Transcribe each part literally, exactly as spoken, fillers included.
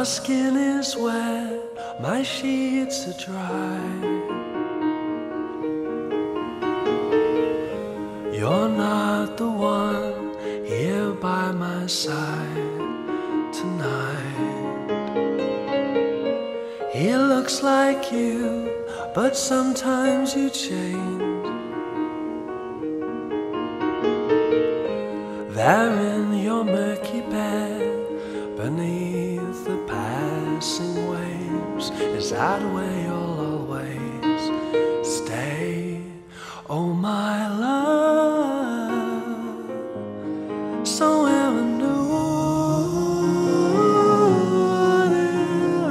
My skin is wet, my sheets are dry. You're not the one here by my side tonight. He looks like you, but sometimes you change. There in your murky bed, beneath the passing waves, is that where you'll always stay? Oh my love, somewhere anew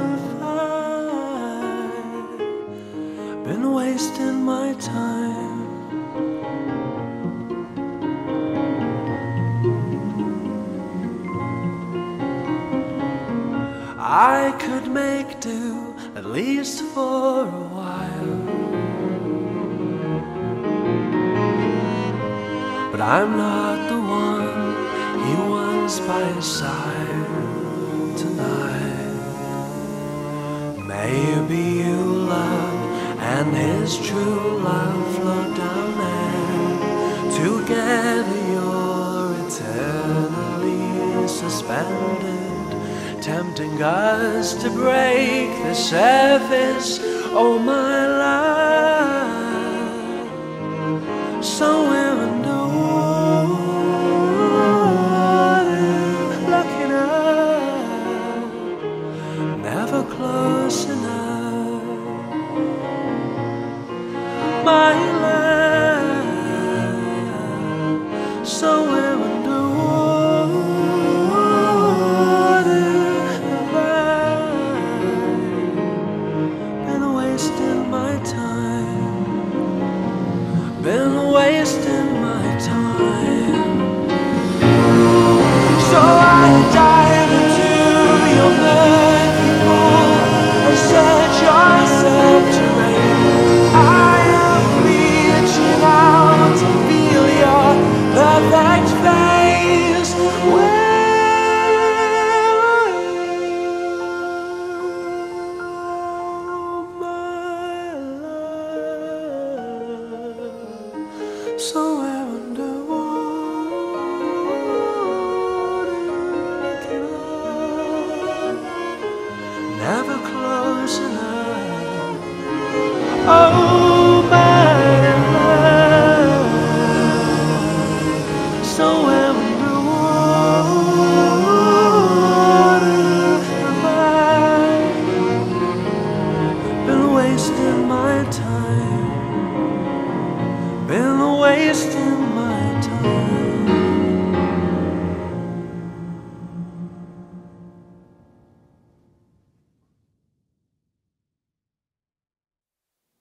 if I've been wasting my time. I could make do, at least for a while, but I'm not the one he wants by his side tonight. Maybe you love and his true love flow down there. Together you're eternally suspended, tempting us to break the surface. Oh my love, somewhere unknown, looking up, never close enough. My love, somewhere unknown. Been wasting my time, so I dive into your murky pool and search yourself to rain. I am reaching out to feel your perfect face. Well, my love, somewhere underwater, looking up, never close enough. Oh, my love, somewhere.